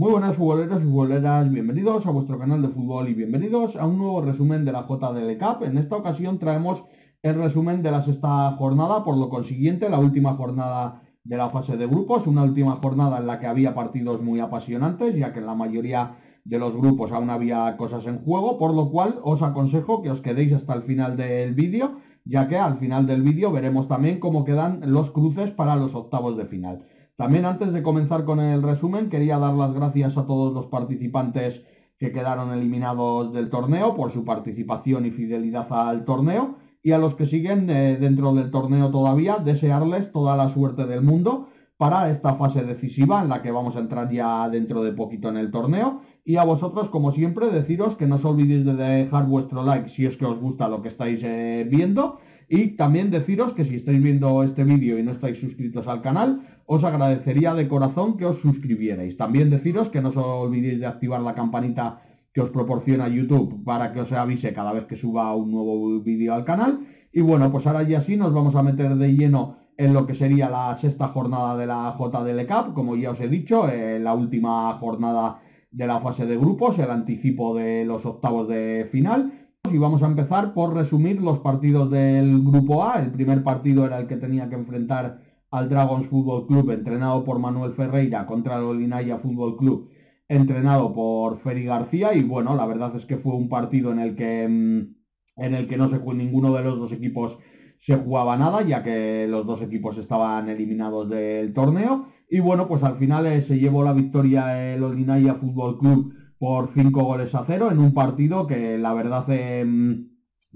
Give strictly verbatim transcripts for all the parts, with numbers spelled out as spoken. Muy buenas futboleros y futboleras, bienvenidos a vuestro canal de fútbol y bienvenidos a un nuevo resumen de la J D L Cup. En esta ocasión traemos el resumen de la sexta jornada, por lo consiguiente la última jornada de la fase de grupos, una última jornada en la que había partidos muy apasionantes, ya que en la mayoría de los grupos aún había cosas en juego, por lo cual os aconsejo que os quedéis hasta el final del vídeo, ya que al final del vídeo veremos también cómo quedan los cruces para los octavos de final. También, antes de comenzar con el resumen, quería dar las gracias a todos los participantes que quedaron eliminados del torneo por su participación y fidelidad al torneo, y a los que siguen eh, dentro del torneo todavía, desearles toda la suerte del mundo para esta fase decisiva en la que vamos a entrar ya dentro de poquito en el torneo. Y a vosotros, como siempre, deciros que no os olvidéis de dejar vuestro like si es que os gusta lo que estáis eh, viendo. Y también deciros que si estáis viendo este vídeo y no estáis suscritos al canal, os agradecería de corazón que os suscribierais. También deciros que no os olvidéis de activar la campanita que os proporciona YouTube para que os avise cada vez que suba un nuevo vídeo al canal. Y bueno, pues ahora ya sí nos vamos a meter de lleno en lo que sería la sexta jornada de la J D L Cup. Como ya os he dicho, eh, la última jornada de la fase de grupos, el anticipo de los octavos de final. Y vamos a empezar por resumir los partidos del grupo A. El primer partido era el que tenía que enfrentar al Dragons Football Club, entrenado por Manuel Ferreira, contra el Olinaya Fútbol Club, entrenado por Ferry García. Y bueno, la verdad es que fue un partido en el que, en el que no se jugó, ninguno de los dos equipos se jugaba nada, ya que los dos equipos estaban eliminados del torneo. Y bueno, pues al final eh, se llevó la victoria el Olinaya Fútbol Club por cinco goles a cero en un partido que la verdad eh,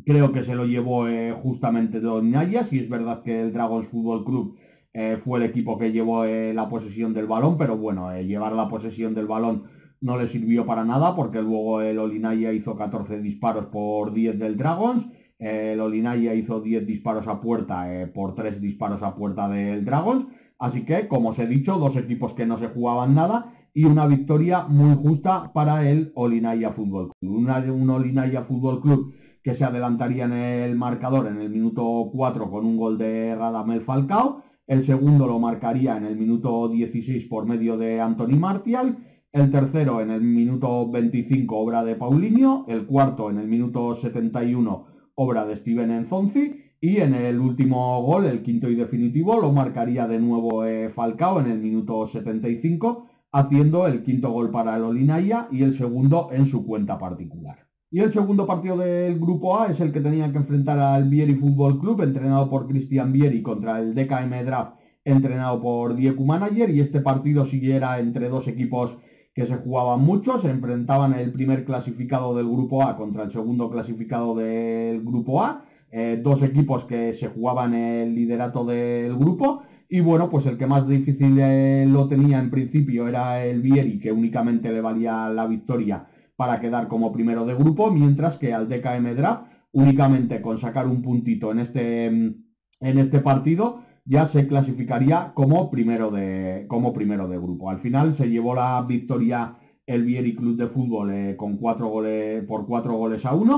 creo que se lo llevó eh, justamente de Olinaya. Sí es verdad que el Dragons Fútbol Club eh, fue el equipo que llevó eh, la posesión del balón, pero bueno, eh, llevar la posesión del balón no le sirvió para nada, porque luego el Olinaya hizo catorce disparos por diez del Dragons, eh, el Olinaya hizo diez disparos a puerta eh, por tres disparos a puerta del Dragons. Así que, como os he dicho, dos equipos que no se jugaban nada y una victoria muy justa para el Olinaya Fútbol Club. Una, un Olinaya Fútbol Club que se adelantaría en el marcador en el minuto cuatro con un gol de Radamel Falcao. El segundo lo marcaría en el minuto dieciséis por medio de Anthony Martial. El tercero en el minuto veinticinco, obra de Paulinho. El cuarto en el minuto setenta y uno, obra de Steven Nzonzi. Y en el último gol, el quinto y definitivo, lo marcaría de nuevo eh, Falcao en el minuto setenta y cinco... haciendo el quinto gol para el Olinaya y el segundo en su cuenta particular. Y el segundo partido del grupo A es el que tenía que enfrentar al Vieri Fútbol Club, entrenado por Cristian Vieri, contra el D K M Draft, entrenado por Dieku Manager. Y este partido sí era entre dos equipos que se jugaban mucho. Se enfrentaban el primer clasificado del grupo A contra el segundo clasificado del grupo A. Eh, dos equipos que se jugaban el liderato del grupo. Y bueno, pues el que más difícil eh, lo tenía en principio era el Vieri, que únicamente le valía la victoria para quedar como primero de grupo, mientras que al D K M Draft, únicamente con sacar un puntito en este, en este partido, ya se clasificaría como primero, de, como primero de grupo. Al final se llevó la victoria el Vieri Club de Fútbol eh, con cuatro goles, por cuatro goles a uno.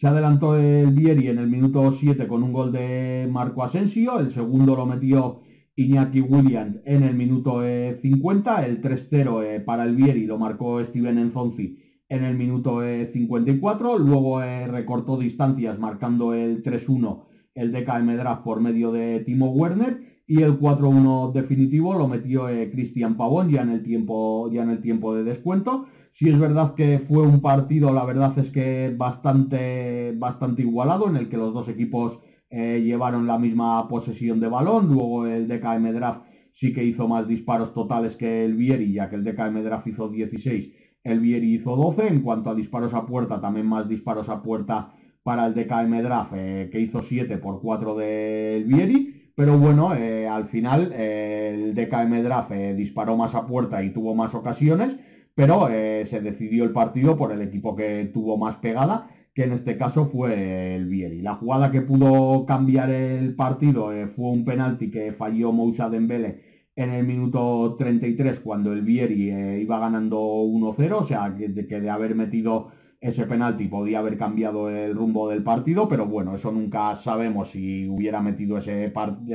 Se adelantó el Vieri en el minuto siete con un gol de Marco Asensio. El segundo lo metió Iñaki Williams en el minuto eh, cincuenta, el tres cero eh, para el Vieri lo marcó Steven Nzonzi en el minuto eh, cincuenta y cuatro, luego eh, recortó distancias marcando el tres uno el D K M Draft por medio de Timo Werner, y el cuatro uno definitivo lo metió eh, Cristian Pavón ya en, el tiempo, ya en el tiempo de descuento. Sí es verdad que fue un partido, la verdad es que bastante, bastante igualado, en el que los dos equipos Eh, llevaron la misma posesión de balón. Luego el D K M Draft sí que hizo más disparos totales que el Vieri, ya que el D K M Draft hizo dieciséis, el Vieri hizo doce. En cuanto a disparos a puerta, también más disparos a puerta para el D K M Draft, eh, que hizo siete por cuatro del Vieri. Pero bueno, eh, al final eh, el D K M Draft eh, disparó más a puerta y tuvo más ocasiones, pero eh, se decidió el partido por el equipo que tuvo más pegada, que en este caso fue el Vieri. La jugada que pudo cambiar el partido eh, fue un penalti que falló Moussa Dembélé en el minuto treinta y tres, cuando el Vieri eh, iba ganando uno cero, o sea, que de, que de haber metido ese penalti podía haber cambiado el rumbo del partido, pero bueno, eso nunca sabemos. Si hubiera metido ese,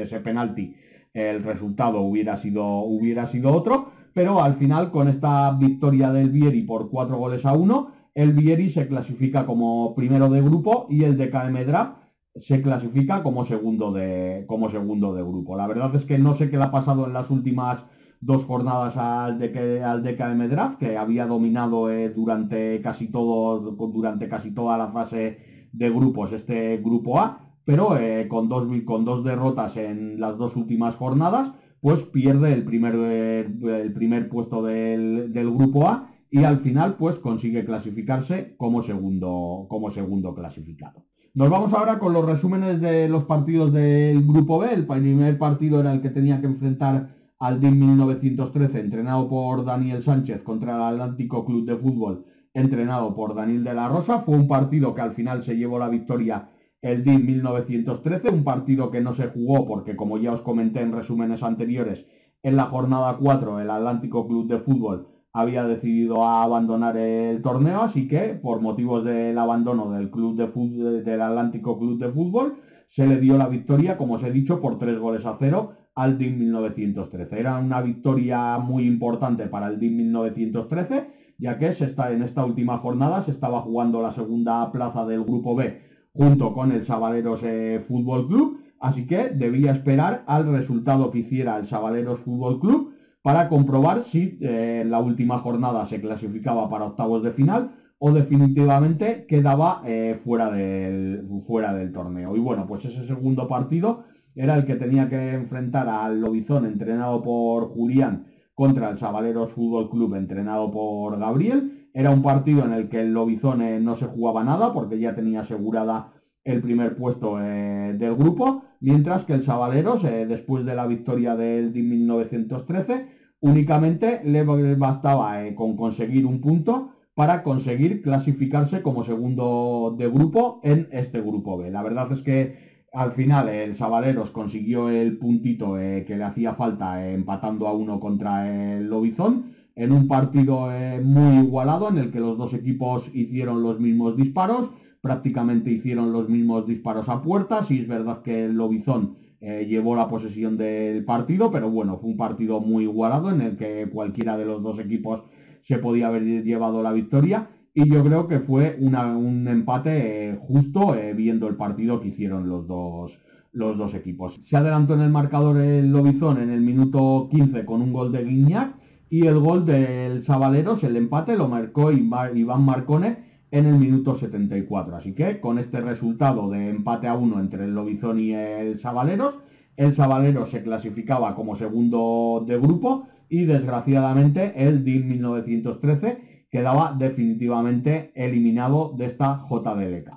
ese penalti, el resultado hubiera sido, hubiera sido otro. pero al final con esta victoria del Vieri por cuatro goles a uno, el Vieri se clasifica como primero de grupo y el D K M Draft se clasifica como segundo de, como segundo de grupo. La verdad es que no sé qué le ha pasado en las últimas dos jornadas al, D K, al D K M Draft, que había dominado eh, durante, casi todo, durante casi toda la fase de grupos este grupo A, pero eh, con, dos, con dos derrotas en las dos últimas jornadas, pues pierde el primer, el primer puesto del, del grupo A y al final pues consigue clasificarse como segundo, como segundo clasificado. Nos vamos ahora con los resúmenes de los partidos del grupo B. El primer partido era el que tenía que enfrentar al D I M mil novecientos trece, entrenado por Daniel Sánchez, contra el Atlántico Club de Fútbol, entrenado por Daniel de la Rosa. Fue un partido que al final se llevó la victoria el D I M mil novecientos trece, un partido que no se jugó porque, como ya os comenté en resúmenes anteriores, en la jornada cuatro el Atlántico Club de Fútbol había decidido abandonar el torneo, así que por motivos del abandono del, club de fútbol, del Atlántico Club de Fútbol, se le dio la victoria, como os he dicho, por tres goles a cero al D I M mil novecientos trece. Era una victoria muy importante para el D I M mil novecientos trece, ya que se está, en esta última jornada se estaba jugando la segunda plaza del grupo B junto con el Sabaleros eh, Fútbol Club, así que debía esperar al resultado que hiciera el Sabaleros Fútbol Club para comprobar si eh, la última jornada se clasificaba para octavos de final o definitivamente quedaba eh, fuera, del, fuera del torneo. Y bueno, pues ese segundo partido era el que tenía que enfrentar al Lobizón, entrenado por Julián, contra el Sabaleros Fútbol Club, entrenado por Gabriel. Era un partido en el que el Lobizón eh, no se jugaba nada porque ya tenía asegurada el primer puesto eh, del grupo, mientras que el Sabaleros, eh, después de la victoria del D I M mil novecientos trece, únicamente le bastaba eh, con conseguir un punto para conseguir clasificarse como segundo de grupo en este grupo B. La verdad es que al final el Sabaleros consiguió el puntito eh, que le hacía falta, eh, empatando a uno contra el Lobizón, en un partido eh, muy igualado en el que los dos equipos hicieron los mismos disparos, prácticamente hicieron los mismos disparos a puerta. Sí es verdad que el Lobizón eh, llevó la posesión del partido, pero bueno, fue un partido muy igualado en el que cualquiera de los dos equipos se podía haber llevado la victoria. Y yo creo que fue una, un empate eh, justo eh, viendo el partido que hicieron los dos, los dos equipos. Se adelantó en el marcador el Lobizón en el minuto quince con un gol de Guiñac, y el gol del Sabaleros, el empate, lo marcó Iván Marcone en el minuto setenta y cuatro. Así que con este resultado de empate a uno entre el Lobizón y el Sabaleros, el Sabaleros se clasificaba como segundo de grupo y desgraciadamente el D I M mil novecientos trece... quedaba definitivamente eliminado de esta J D L Cup.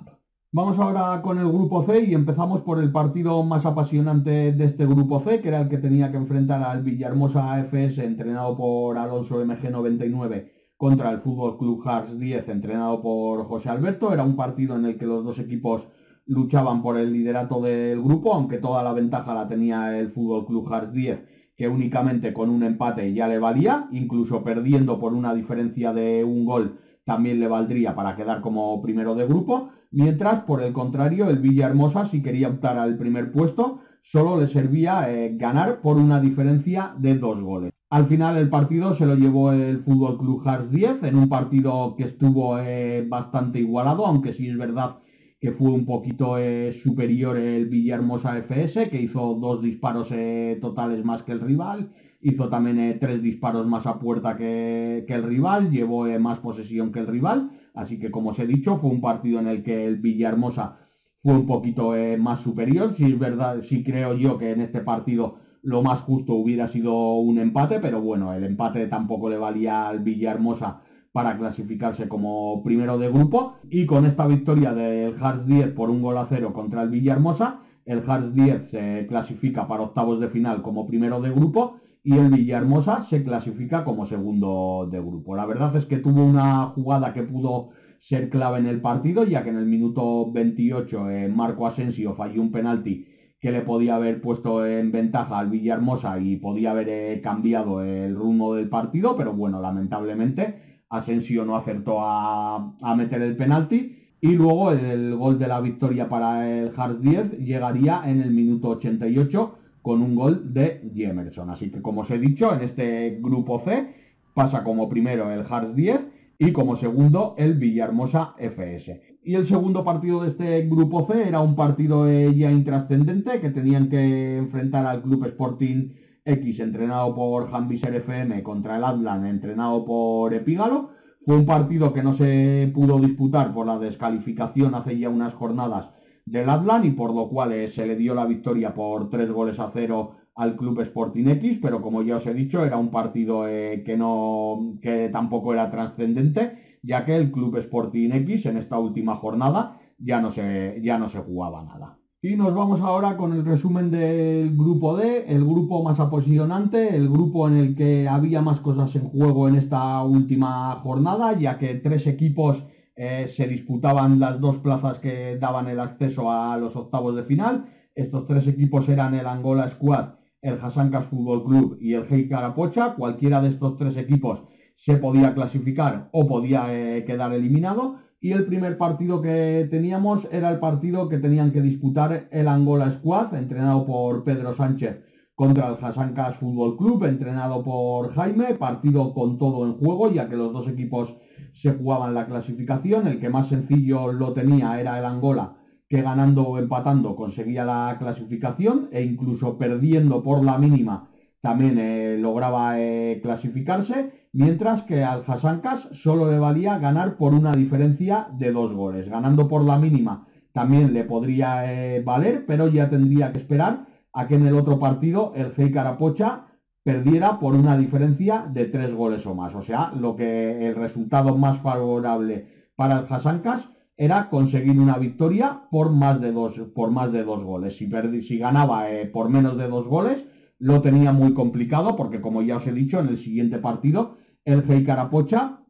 Vamos ahora con el grupo C y empezamos por el partido más apasionante de este grupo C, que era el que tenía que enfrentar al Villahermosa F S, entrenado por Alonso M G noventa y nueve, contra el Fútbol Club Hearts diez, entrenado por José Alberto. Era un partido en el que los dos equipos luchaban por el liderato del grupo, aunque toda la ventaja la tenía el Fútbol Club Hearts diez, que únicamente con un empate ya le valía, incluso perdiendo por una diferencia de un gol también le valdría para quedar como primero de grupo, mientras por el contrario el Villahermosa, si quería optar al primer puesto, solo le servía eh, ganar por una diferencia de dos goles. Al final el partido se lo llevó el Fútbol Club Hearts diez, en un partido que estuvo eh, bastante igualado, aunque sí es verdad que fue un poquito eh, superior el Villahermosa F S, que hizo dos disparos eh, totales más que el rival, hizo también eh, tres disparos más a puerta que, que el rival, llevó eh, más posesión que el rival, así que como os he dicho, fue un partido en el que el Villahermosa fue un poquito eh, más superior. Sí es verdad, sí creo yo que en este partido lo más justo hubiera sido un empate, pero bueno, el empate tampoco le valía al Villahermosa para clasificarse como primero de grupo, y con esta victoria del Hearts diez por un gol a cero contra el Villahermosa, el Hearts diez se clasifica para octavos de final como primero de grupo y el Villahermosa se clasifica como segundo de grupo. La verdad es que tuvo una jugada que pudo ser clave en el partido, ya que en el minuto veintiocho eh, Marco Asensio falló un penalti que le podía haber puesto en ventaja al Villahermosa y podía haber eh, cambiado el rumbo del partido, pero bueno, lamentablemente Asensio no acertó a, a meter el penalti, y luego el, el gol de la victoria para el Hearts diez llegaría en el minuto ochenta y ocho con un gol de Jemerson. Así que, como os he dicho, en este grupo C pasa como primero el Hearts diez y como segundo el Villahermosa F S. Y el segundo partido de este grupo C era un partido ya intrascendente, que tenían que enfrentar al Club Sporting X, entrenado por Janvisser F M, contra el Atlante, entrenado por Epígalo. Fue un partido que no se pudo disputar por la descalificación hace ya unas jornadas del Atlante, y por lo cual eh, se le dio la victoria por tres goles a cero al Club Sporting X, pero como ya os he dicho, era un partido eh, que, no, que tampoco era trascendente, ya que el Club Sporting X en esta última jornada ya no se, ya no se jugaba nada. Y nos vamos ahora con el resumen del grupo D, el grupo más apasionante, el grupo en el que había más cosas en juego en esta última jornada, ya que tres equipos eh, se disputaban las dos plazas que daban el acceso a los octavos de final. Estos tres equipos eran el Angola Squad, el Jasancas Fútbol Club y el Hey Carapocha. Cualquiera de estos tres equipos se podía clasificar o podía eh, quedar eliminado. Y el primer partido que teníamos era el partido que tenían que disputar el Angola Squad, entrenado por Pedro Sánchez, contra el Jasancas Fútbol Club, entrenado por Jaime. Partido con todo en juego, ya que los dos equipos se jugaban la clasificación. El que más sencillo lo tenía era el Angola, que ganando o empatando conseguía la clasificación, e incluso perdiendo por la mínima también eh, lograba eh, clasificarse. Mientras que al Jasancas solo le valía ganar por una diferencia de dos goles. Ganando por la mínima también le podría eh, valer, pero ya tendría que esperar a que en el otro partido el Hey Carapocha perdiera por una diferencia de tres goles o más. O sea, lo que el resultado más favorable para el Jasancas era conseguir una victoria por más de dos, por más de dos goles. Si, perdi, si ganaba eh, por menos de dos goles, lo tenía muy complicado, porque como ya os he dicho, en el siguiente partido el Hey Carapocha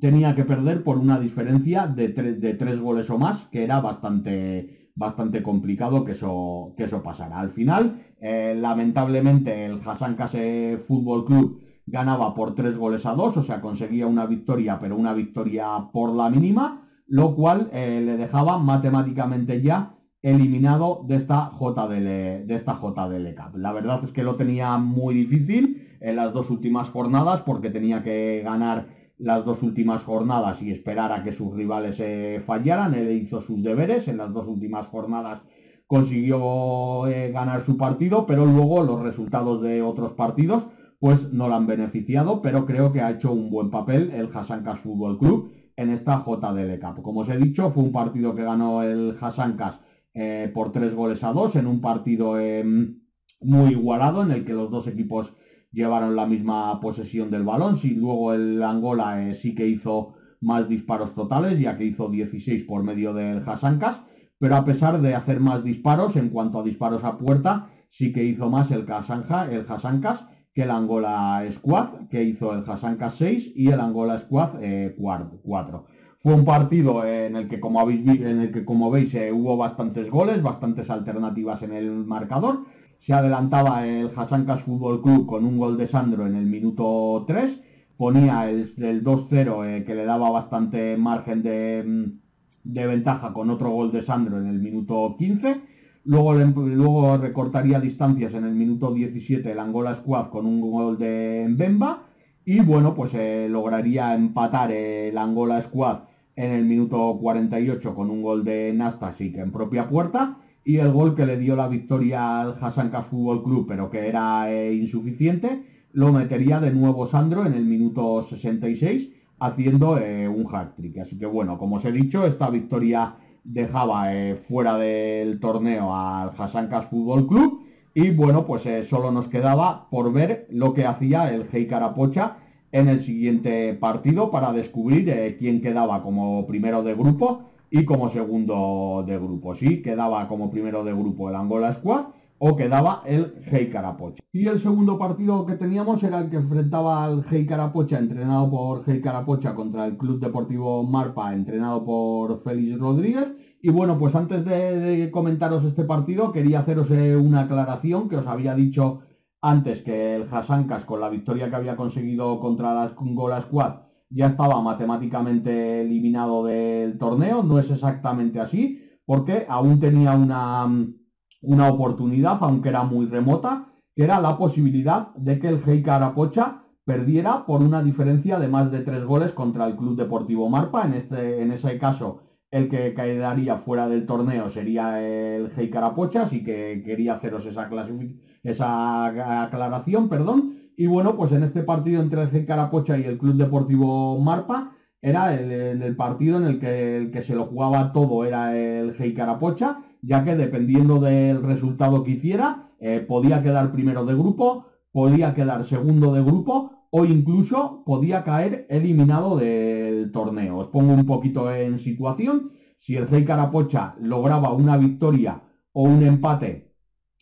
tenía que perder por una diferencia de, tre de tres goles o más, que era bastante, bastante complicado que eso, que eso pasara. Al final, eh, lamentablemente, el Jasancas Fútbol Club ganaba por tres goles a dos, o sea, conseguía una victoria, pero una victoria por la mínima, lo cual eh, le dejaba matemáticamente ya eliminado de esta J D L, de esta J D L Cup. La verdad es que lo tenía muy difícil en las dos últimas jornadas, porque tenía que ganar las dos últimas jornadas y esperar a que sus rivales eh, fallaran. Él hizo sus deberes, en las dos últimas jornadas consiguió eh, ganar su partido, pero luego los resultados de otros partidos pues no lo han beneficiado, pero creo que ha hecho un buen papel el Jasancas Fútbol Club en esta J D L Cup. Como os he dicho, fue un partido que ganó el Jasancas eh, por tres goles a dos, en un partido eh, muy igualado, en el que los dos equipos llevaron la misma posesión del balón. Si sí, luego el Angola eh, sí que hizo más disparos totales, ya que hizo dieciséis por medio del Jasancas, pero a pesar de hacer más disparos, en cuanto a disparos a puerta, sí que hizo más el Jasancas el Jasancas que el Angola Squad, que hizo el Jasancas seis y el Angola Squad eh, cuatro. Fue un partido eh, en el que, como habéis en el que como veis, eh, hubo bastantes goles, bastantes alternativas en el marcador. Se adelantaba el Jasancas Fútbol Club con un gol de Sandro en el minuto tres. Ponía el, el dos cero, eh, que le daba bastante margen de, de ventaja, con otro gol de Sandro en el minuto quince. Luego, luego recortaría distancias en el minuto diecisiete el Angola Squad con un gol de Mbemba. Y bueno, pues eh, lograría empatar el Angola Squad en el minuto cuarenta y ocho con un gol de Nastasic en propia puerta. Y el gol que le dio la victoria al Jasancas Fútbol Club, pero que era eh, insuficiente, lo metería de nuevo Sandro en el minuto sesenta y seis, haciendo eh, un hat-trick. Así que bueno, como os he dicho, esta victoria dejaba eh, fuera del torneo al Jasancas Fútbol Club. Y bueno, pues eh, solo nos quedaba por ver lo que hacía el Hey Carapocha en el siguiente partido, para descubrir eh, quién quedaba como primero de grupo y como segundo de grupo. Sí, quedaba como primero de grupo el Angola Squad o quedaba el Hey Carapocha. Y el segundo partido que teníamos era el que enfrentaba al Hey Carapocha, entrenado por Hey Carapocha, contra el Club Deportivo Marpa, entrenado por Félix Rodríguez. Y bueno, pues antes de, de comentaros este partido, quería haceros una aclaración, que os había dicho antes que el Jasancas, con la victoria que había conseguido contra el Angola Squad, ya estaba matemáticamente eliminado del torneo. No es exactamente así, porque aún tenía una, una oportunidad, aunque era muy remota, que era la posibilidad de que el Hey Carapocha perdiera por una diferencia de más de tres goles contra el Club Deportivo Marpa. En, este, en ese caso, el que quedaría fuera del torneo sería el Hey Carapocha, así que quería haceros esa, esa aclaración, perdón. Y bueno, pues en este partido entre el Hey Carapocha y el Club Deportivo Marpa, era el, el, el partido en el que, el que se lo jugaba todo era el Hey Carapocha, ya que dependiendo del resultado que hiciera, eh, podía quedar primero de grupo, podía quedar segundo de grupo o incluso podía caer eliminado del torneo. Os pongo un poquito en situación. Si el Hey Carapocha lograba una victoria o un empate,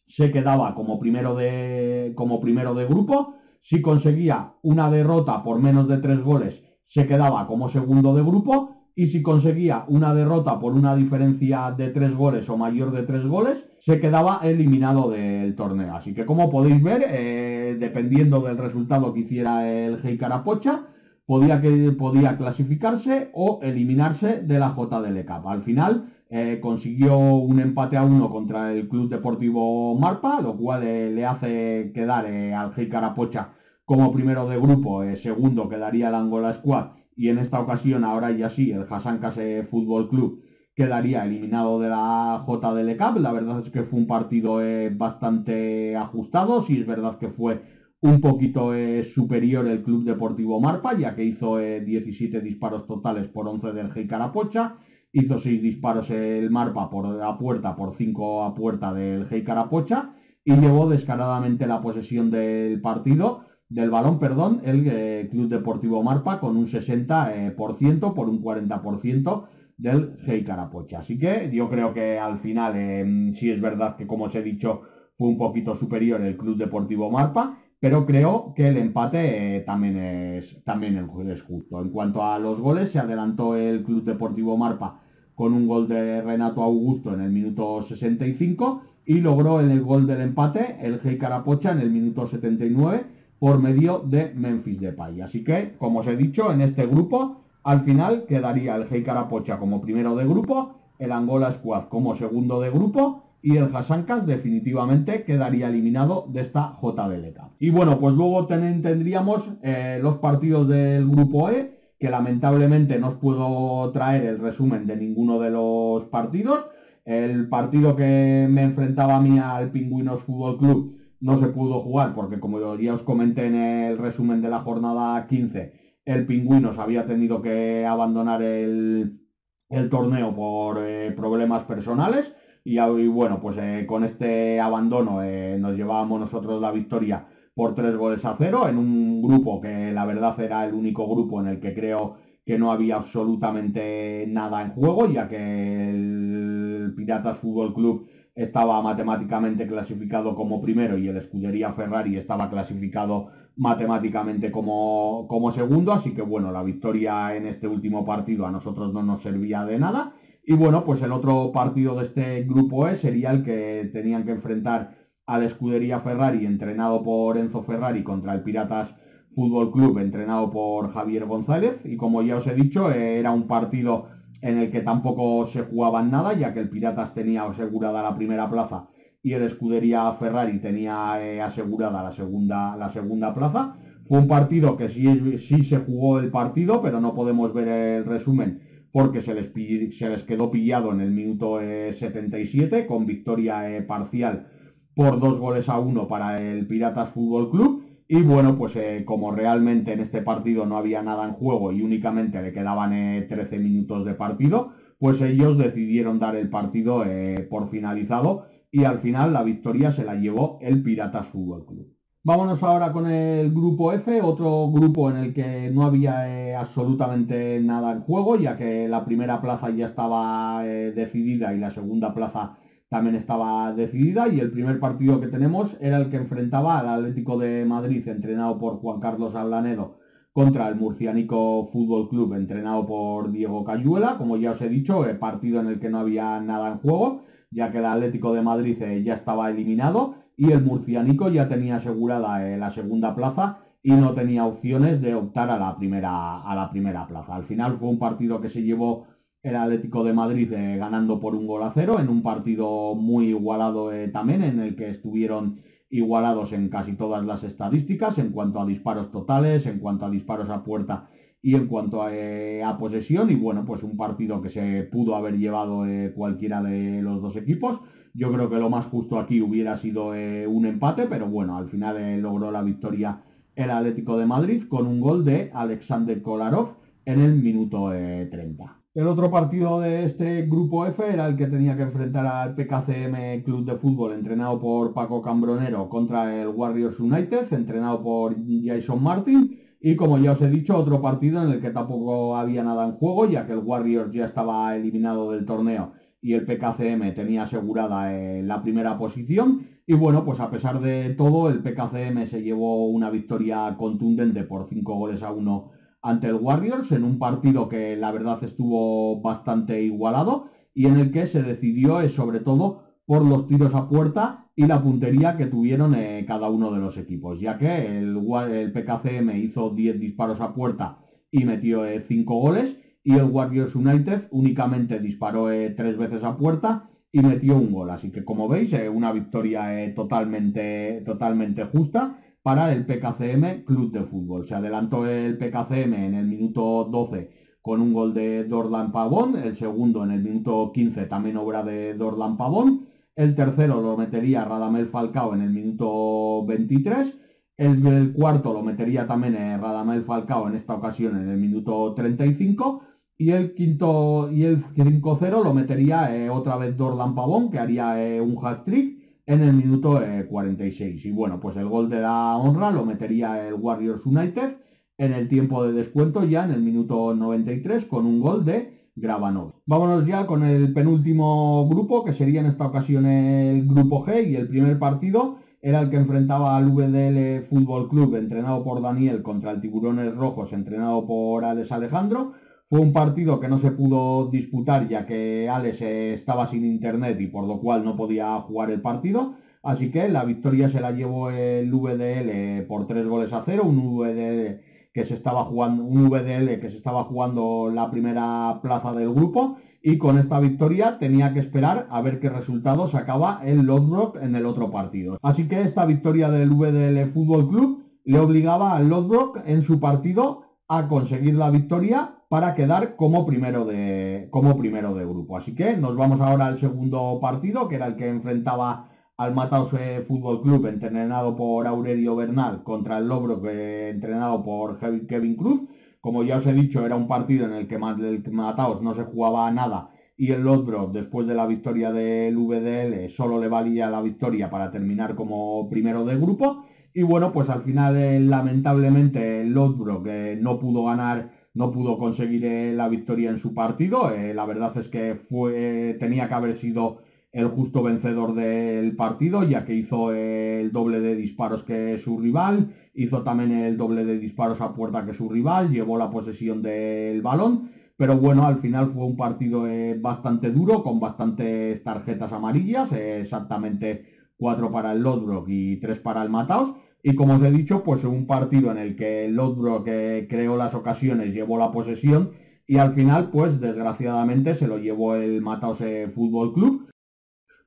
se quedaba como primero de, como primero de grupo. Si conseguía una derrota por menos de tres goles, se quedaba como segundo de grupo. Y si conseguía una derrota por una diferencia de tres goles o mayor de tres goles, se quedaba eliminado del torneo. Así que como podéis ver, eh, dependiendo del resultado que hiciera el Hey Carapocha, podía, que, podía clasificarse o eliminarse de la J D L Cup. Al final eh, consiguió un empate a uno contra el Club Deportivo Marpa, lo cual eh, le hace quedar eh, al Hey Carapocha como primero de grupo. Eh, segundo quedaría el Angola Squad. Y en esta ocasión, ahora ya sí, el Jasancas Fútbol Club quedaría eliminado de la J D L Cup. La verdad es que fue un partido eh, bastante ajustado. Sí es verdad que fue un poquito eh, superior el Club Deportivo Marpa, ya que hizo eh, diecisiete disparos totales por once del Hey Carapocha. Hizo seis disparos el Marpa por a puerta, por cinco a puerta del Hey Carapocha. Y llevó descaradamente la posesión del partido... del balón, perdón, el eh, Club Deportivo Marpa con un sesenta por ciento eh, por, ciento, por un cuarenta por ciento del Hey Carapocha. Así que yo creo que al final, eh, sí es verdad que, como os he dicho, fue un poquito superior el Club Deportivo Marpa, pero creo que el empate eh, también, es, también es justo. En cuanto a los goles, se adelantó el Club Deportivo Marpa con un gol de Renato Augusto en el minuto sesenta y cinco y logró el gol del empate el Hey Carapocha en el minuto setenta y nueve por medio de Memphis Depay. Así que, como os he dicho, en este grupo al final quedaría el Hey Carapocha como primero de grupo, el Angola Squad como segundo de grupo y el Jasancas definitivamente quedaría eliminado de esta J D L Cup. Y bueno, pues luego ten, tendríamos eh, los partidos del grupo E, que lamentablemente no os puedo traer el resumen de ninguno de los partidos. El partido que me enfrentaba a mí al Pingüinos Fútbol Club no se pudo jugar porque, como ya os comenté en el resumen de la jornada quince, el Pingüinos había tenido que abandonar el, el torneo por eh, problemas personales y, y bueno, pues eh, con este abandono eh, nos llevábamos nosotros la victoria por tres goles a cero en un grupo que la verdad era el único grupo en el que creo que no había absolutamente nada en juego, ya que el Piratas Fútbol Club estaba matemáticamente clasificado como primero y el Escudería Ferrari estaba clasificado matemáticamente como, como segundo. Así que bueno, la victoria en este último partido a nosotros no nos servía de nada. Y bueno, pues el otro partido de este grupo E sería el que tenían que enfrentar al Escudería Ferrari, entrenado por Enzo Ferrari, contra el Piratas Fútbol Club, entrenado por Javier González. Y como ya os he dicho, era un partido en el que tampoco se jugaban nada, ya que el Piratas tenía asegurada la primera plaza y el Escudería Ferrari tenía eh, asegurada la segunda, la segunda plaza. Fue un partido que sí, sí se jugó el partido, pero no podemos ver el resumen porque se les, se les quedó pillado en el minuto eh, setenta y siete, con victoria eh, parcial por dos goles a uno para el Piratas Fútbol Club. Y bueno, pues eh, como realmente en este partido no había nada en juego y únicamente le quedaban eh, trece minutos de partido, pues ellos decidieron dar el partido eh, por finalizado y al final la victoria se la llevó el Piratas Fútbol Club. Vámonos ahora con el grupo F, otro grupo en el que no había eh, absolutamente nada en juego, ya que la primera plaza ya estaba eh, decidida y la segunda plaza también estaba decidida. Y el primer partido que tenemos era el que enfrentaba al Atlético de Madrid, entrenado por Juan Carlos Ablanedo, contra el Murcianico Fútbol Club, entrenado por Diego Cayuela. Como ya os he dicho, eh, partido en el que no había nada en juego, ya que el Atlético de Madrid eh, ya estaba eliminado y el Murcianico ya tenía asegurada eh, la segunda plaza y no tenía opciones de optar a la primera, a la primera plaza. Al final fue un partido que se llevó el Atlético de Madrid eh, ganando por un gol a cero en un partido muy igualado eh, también, en el que estuvieron igualados en casi todas las estadísticas, en cuanto a disparos totales, en cuanto a disparos a puerta y en cuanto a, eh, a posesión. Y bueno, pues un partido que se pudo haber llevado eh, cualquiera de los dos equipos. Yo creo que lo más justo aquí hubiera sido eh, un empate, pero bueno, al final eh, logró la victoria el Atlético de Madrid con un gol de Alexander Kolarov en el minuto eh, treinta. El otro partido de este grupo F era el que tenía que enfrentar al P K C M Club de Fútbol, entrenado por Paco Cambronero, contra el Warriors United, entrenado por Jason Martin. Y como ya os he dicho, otro partido en el que tampoco había nada en juego, ya que el Warriors ya estaba eliminado del torneo y el P K C M tenía asegurada eh, la primera posición. Y bueno, pues a pesar de todo, el P K C M se llevó una victoria contundente por cinco goles a uno ante el Warriors, en un partido que la verdad estuvo bastante igualado y en el que se decidió eh, sobre todo por los tiros a puerta y la puntería que tuvieron eh, cada uno de los equipos, ya que el, el P K C M hizo diez disparos a puerta y metió eh, cinco goles, y el Warriors United únicamente disparó eh, tres veces a puerta y metió un gol. Así que como veis, eh, una victoria eh, totalmente, totalmente justa para el P K C M Club de Fútbol. Se adelantó el P K C M en el minuto doce con un gol de Dorlan Pavón, el segundo en el minuto quince también obra de Dorlan Pavón, el tercero lo metería Radamel Falcao en el minuto veintitrés, el, el cuarto lo metería también eh, Radamel Falcao en esta ocasión en el minuto treinta y cinco, y el quinto y el cinco cero lo metería eh, otra vez Dorlan Pavón, que haría eh, un hat-trick en el minuto eh, cuarenta y seis. Y bueno, pues el gol de la honra lo metería el Warriors United en el tiempo de descuento, ya en el minuto noventa y tres, con un gol de Grabanov. Vámonos ya con el penúltimo grupo, que sería en esta ocasión el grupo G, y el primer partido era el que enfrentaba al V D L Fútbol Club, entrenado por Daniel, contra el Tiburones Rojos, entrenado por Alex Alejandro. Fue un partido que no se pudo disputar, ya que Alex estaba sin internet y por lo cual no podía jugar el partido. Así que la victoria se la llevó el V D L por tres goles a cero, un V D L que se estaba jugando, un V D L que se estaba jugando la primera plaza del grupo, y con esta victoria tenía que esperar a ver qué resultado sacaba el Lodbrok en el otro partido. Así que esta victoria del V D L Fútbol Club le obligaba al Lodbrok en su partido a conseguir la victoria para quedar como primero de como primero de grupo. Así que nos vamos ahora al segundo partido, que era el que enfrentaba al Mataos Fútbol Club, entrenado por Aurelio Bernal, contra el Lobro, eh, entrenado por Kevin Cruz. Como ya os he dicho, era un partido en el que Mataos no se jugaba nada y el Lobro, después de la victoria del V D L, solo le valía la victoria para terminar como primero de grupo. Y bueno, pues al final, eh, lamentablemente, el Lobro eh, no pudo ganar No pudo conseguir eh, la victoria en su partido. Eh, la verdad es que fue, eh, tenía que haber sido el justo vencedor del partido, ya que hizo eh, el doble de disparos que su rival, hizo también el doble de disparos a puerta que su rival, llevó la posesión del balón. Pero bueno, al final fue un partido eh, bastante duro, con bastantes tarjetas amarillas, eh, exactamente cuatro para el Lodbrok y tres para el Mataos. Y como os he dicho, pues un partido en el que Lodbrok que creó las ocasiones, llevó la posesión, y al final, pues desgraciadamente, se lo llevó el Mataos Fútbol Club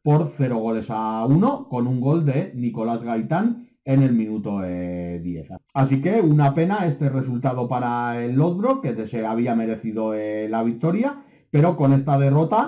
por cero goles a uno, con un gol de Nicolás Gaitán en el minuto eh, diez. Así que una pena este resultado para el Lodbrok, que se había merecido eh, la victoria, pero con esta derrota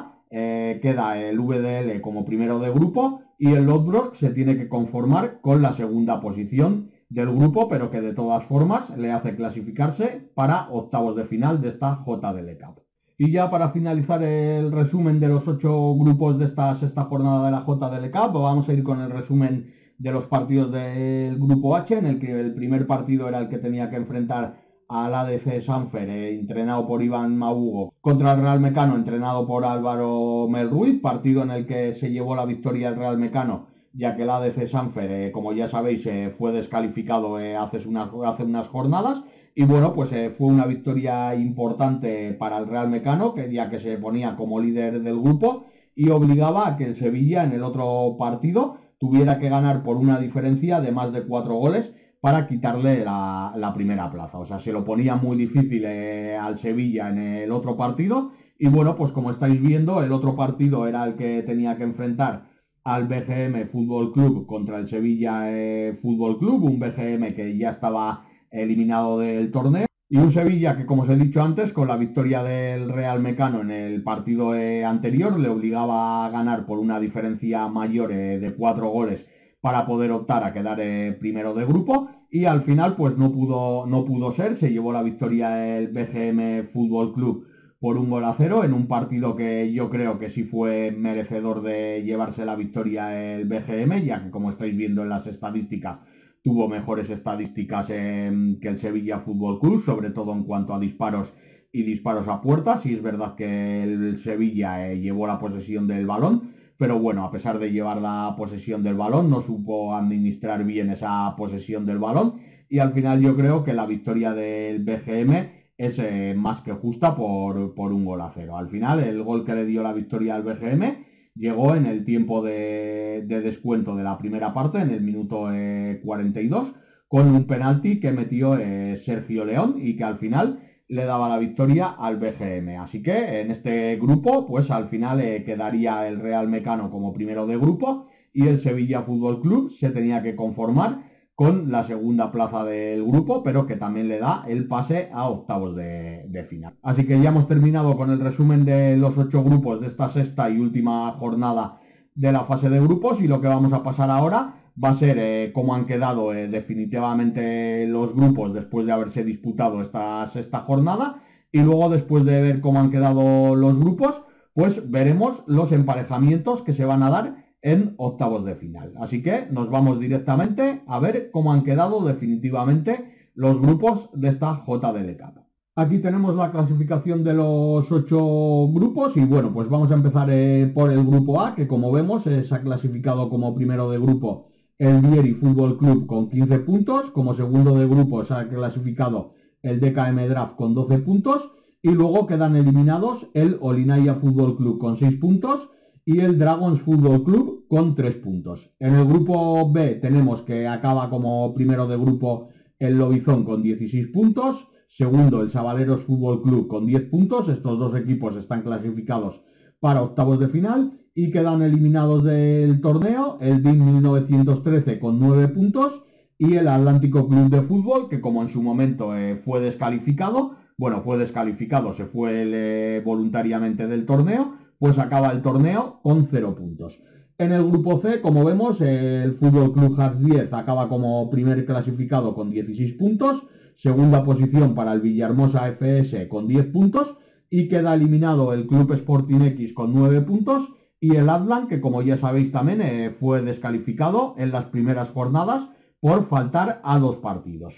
eh, queda el V D L como primero de grupo, y el Lodbrok se tiene que conformar con la segunda posición del grupo, pero que de todas formas le hace clasificarse para octavos de final de esta J D L Cup. Y ya para finalizar el resumen de los ocho grupos de esta sexta jornada de la J D L Cup, vamos a ir con el resumen de los partidos del grupo H, en el que el primer partido era el que tenía que enfrentar al A D C Sanfer, eh, entrenado por Iván Mahugo, contra el Real Mecano, entrenado por Álvaro Melruiz, partido en el que se llevó la victoria el Real Mecano, ya que el A D C Sanfer, eh, como ya sabéis, eh, fue descalificado eh, hace, una, hace unas jornadas, y bueno, pues eh, fue una victoria importante para el Real Mecano, que ya que se ponía como líder del grupo, y obligaba a que el Sevilla, en el otro partido, tuviera que ganar por una diferencia de más de cuatro goles, para quitarle la, la primera plaza. O sea, se lo ponía muy difícil eh, al Sevilla en el otro partido, Y bueno, pues como estáis viendo, el otro partido era el que tenía que enfrentar al B G M Fútbol Club contra el Sevilla eh, Fútbol Club, un B G M que ya estaba eliminado del torneo, y un Sevilla que, como os he dicho antes, con la victoria del Real Mecano en el partido eh, anterior, le obligaba a ganar por una diferencia mayor eh, de cuatro goles para poder optar a quedar eh, primero de grupo, y al final pues no pudo, no pudo ser, se llevó la victoria el B G M Fútbol Club por un gol a cero, en un partido que yo creo que sí fue merecedor de llevarse la victoria el B G M, ya que, como estáis viendo en las estadísticas, tuvo mejores estadísticas eh, que el Sevilla Fútbol Club, sobre todo en cuanto a disparos y disparos a puerta. Sí es verdad que el Sevilla eh, llevó la posesión del balón, pero bueno, a pesar de llevar la posesión del balón, no supo administrar bien esa posesión del balón, y al final yo creo que la victoria del B G M es eh, más que justa por, por un gol a cero. Al final, el gol que le dio la victoria al B G M llegó en el tiempo de, de descuento de la primera parte, en el minuto eh, cuarenta y dos, con un penalti que metió eh, Sergio León y que al final le daba la victoria al B G M. Así que en este grupo, pues al final eh, quedaría el Real Mecano como primero de grupo y el Sevilla Fútbol Club se tenía que conformar con la segunda plaza del grupo, pero que también le da el pase a octavos de, de final. Así que ya hemos terminado con el resumen de los ocho grupos de esta sexta y última jornada de la fase de grupos, y lo que vamos a pasar ahora va a ser eh, cómo han quedado eh, definitivamente los grupos después de haberse disputado esta sexta jornada, y luego, después de ver cómo han quedado los grupos, pues veremos los emparejamientos que se van a dar en octavos de final. Así que nos vamos directamente a ver cómo han quedado definitivamente los grupos de esta J D L Cup. Aquí tenemos la clasificación de los ocho grupos y bueno, pues vamos a empezar eh, por el grupo A, que como vemos eh, se ha clasificado como primero de grupo el Vieri Fútbol Club con quince puntos, como segundo de grupo se ha clasificado el D K M Draft con doce puntos, y luego quedan eliminados el Olinaya Fútbol Club con seis puntos y el Dragons Football Club con tres puntos. En el grupo B tenemos que acaba como primero de grupo el Lobizón con dieciséis puntos, segundo el Sabaleros Fútbol Club con diez puntos, estos dos equipos están clasificados para octavos de final, y quedan eliminados del torneo el D I M mil novecientos trece con nueve puntos y el Atlántico Club de Fútbol, que como en su momento eh, fue descalificado, bueno, fue descalificado, se fue el, eh, voluntariamente del torneo, pues acaba el torneo con cero puntos. En el grupo C, como vemos, el Fútbol Club Hearts diez acaba como primer clasificado con dieciséis puntos, segunda posición para el Villahermosa F S con diez puntos, y queda eliminado el Club Sporting X con nueve puntos, y el Atlante, que como ya sabéis también eh, fue descalificado en las primeras jornadas por faltar a dos partidos.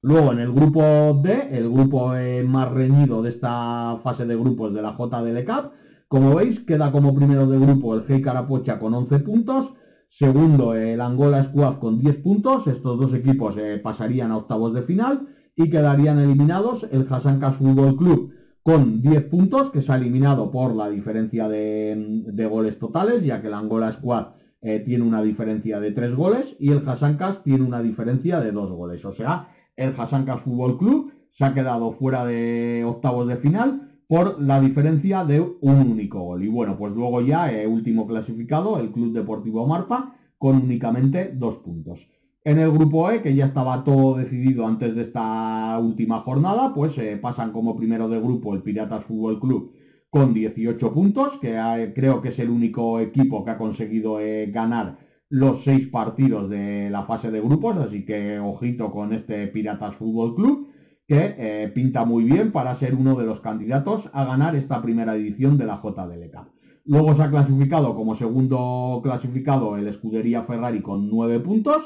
Luego, en el grupo D, el grupo eh, más reñido de esta fase de grupos de la J D L Cup, como veis, queda como primero de grupo el Hey Carapocha con once puntos, segundo el Angola Squad con diez puntos, estos dos equipos eh, pasarían a octavos de final, y quedarían eliminados el Jasancas Fútbol Club con diez puntos, que se ha eliminado por la diferencia de, de goles totales, ya que el Angola Squad eh, tiene una diferencia de tres goles y el Jasancas tiene una diferencia de dos goles. O sea, el Jasancas Fútbol Club se ha quedado fuera de octavos de final por la diferencia de un único gol. Y bueno, pues luego ya eh, último clasificado el Club Deportivo Marpa con únicamente dos puntos. En el grupo E, que ya estaba todo decidido antes de esta última jornada, pues eh, pasan como primero de grupo el Piratas Fútbol Club con dieciocho puntos, que eh, creo que es el único equipo que ha conseguido eh, ganar los seis partidos de la fase de grupos, así que ojito con este Piratas Fútbol Club, que eh, pinta muy bien para ser uno de los candidatos a ganar esta primera edición de la J D L Cup. Luego se ha clasificado como segundo clasificado el Escudería Ferrari con nueve puntos,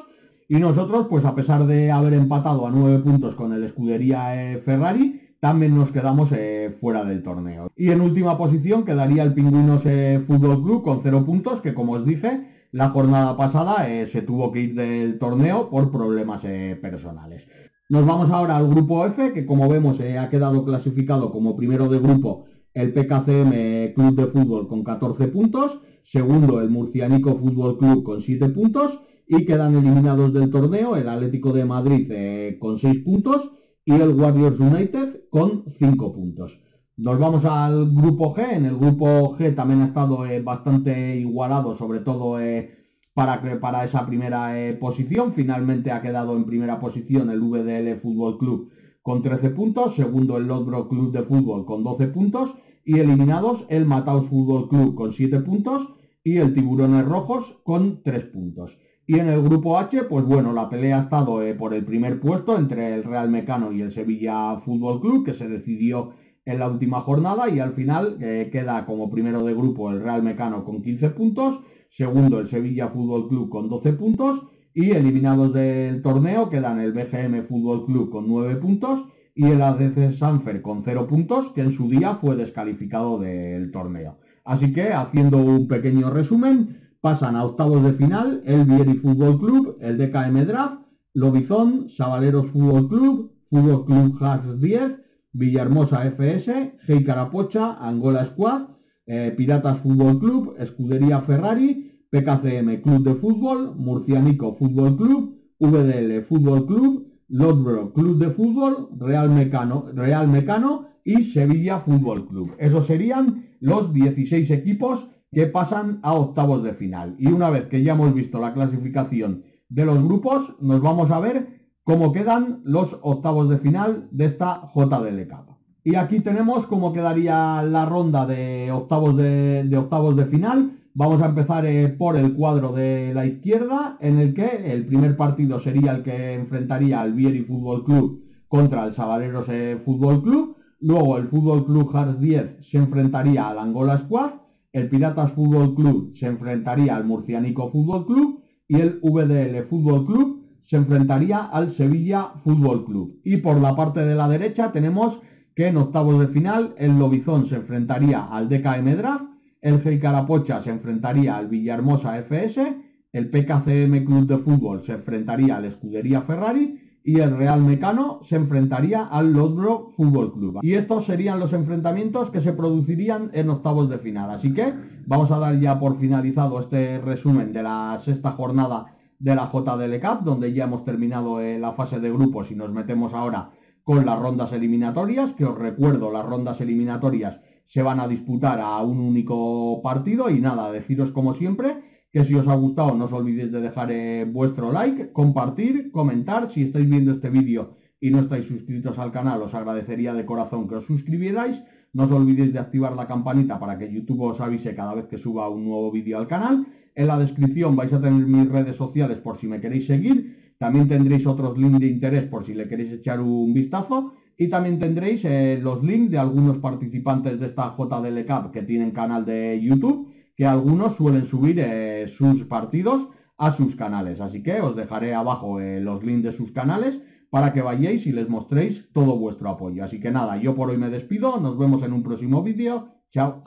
y nosotros, pues a pesar de haber empatado a nueve puntos con el Escudería eh, Ferrari, también nos quedamos eh, fuera del torneo. Y en última posición quedaría el Pingüinos eh, Fútbol Club con cero puntos, que como os dije, la jornada pasada eh, se tuvo que ir del torneo por problemas eh, personales. Nos vamos ahora al grupo F, que como vemos eh, ha quedado clasificado como primero de grupo el P K C M Club de Fútbol con catorce puntos, segundo el Murcianico Fútbol Club con siete puntos, y quedan eliminados del torneo el Atlético de Madrid eh, con seis puntos y el Warriors United con cinco puntos. Nos vamos al grupo G. En el grupo G también ha estado eh, bastante igualado, sobre todo eh, para, para esa primera eh, posición. Finalmente ha quedado en primera posición el V D L Fútbol Club con trece puntos, segundo el Lodbro Club de Fútbol con doce puntos y eliminados el Mataos Fútbol Club con siete puntos y el Tiburones Rojos con tres puntos. Y en el grupo H, pues bueno, la pelea ha estado eh, por el primer puesto entre el Real Mecano y el Sevilla Fútbol Club, que se decidió en la última jornada, y al final eh, queda como primero de grupo el Real Mecano con quince puntos, segundo el Sevilla Fútbol Club con doce puntos, y eliminados del torneo quedan el B G M Fútbol Club con nueve puntos y el A D C Sanfer con cero puntos, que en su día fue descalificado del torneo. Así que, haciendo un pequeño resumen, pasan a octavos de final el Vieri Fútbol Club, el D K M Draft, Lobizón, Sabaleros Fútbol Club, Fútbol Club Hearts diez, Villahermosa F S, Hey Carapocha, Angola Squad, eh, Piratas Fútbol Club, Escudería Ferrari, P K C M Club de Fútbol, Murcianico Fútbol Club, V D L Fútbol Club, Lodbro Club de Fútbol, Real Mecano, Real Mecano y Sevilla Fútbol Club. Esos serían los dieciséis equipos que pasan a octavos de final. Y una vez que ya hemos visto la clasificación de los grupos, nos vamos a ver cómo quedan los octavos de final de esta J D L Cup. Y aquí tenemos cómo quedaría la ronda de octavos de, de, octavos de final. Vamos a empezar eh, por el cuadro de la izquierda, en el que el primer partido sería el que enfrentaría al Vieri Fútbol Club contra el Sabaleros eh, Fútbol Club. Luego el Fútbol Club Hearts diez se enfrentaría al Angola Squad. El Piratas Fútbol Club se enfrentaría al Murcianico Fútbol Club y el V D L Fútbol Club se enfrentaría al Sevilla Fútbol Club. Y por la parte de la derecha tenemos que en octavos de final el Lobizón se enfrentaría al D K M Draft, el Hey Carapocha se enfrentaría al Villahermosa F S, el P K C M Club de Fútbol se enfrentaría al Escudería Ferrari y el Real Mecano se enfrentaría al Lodbro Fútbol Club. Y estos serían los enfrentamientos que se producirían en octavos de final. Así que vamos a dar ya por finalizado este resumen de la sexta jornada de la J D L Cup, donde ya hemos terminado eh, la fase de grupos y nos metemos ahora con las rondas eliminatorias, que os recuerdo, las rondas eliminatorias se van a disputar a un único partido. Y nada, deciros como siempre que si os ha gustado no os olvidéis de dejar eh, vuestro like, compartir, comentar. Si estáis viendo este vídeo y no estáis suscritos al canal, os agradecería de corazón que os suscribierais. No os olvidéis de activar la campanita para que YouTube os avise cada vez que suba un nuevo vídeo al canal. En la descripción vais a tener mis redes sociales por si me queréis seguir. También tendréis otros links de interés por si le queréis echar un vistazo. Y también tendréis eh, los links de algunos participantes de esta J D L Cup que tienen canal de YouTube, que algunos suelen subir eh, sus partidos a sus canales. Así que os dejaré abajo eh, los links de sus canales para que vayáis y les mostréis todo vuestro apoyo. Así que nada, yo por hoy me despido, nos vemos en un próximo vídeo, chao.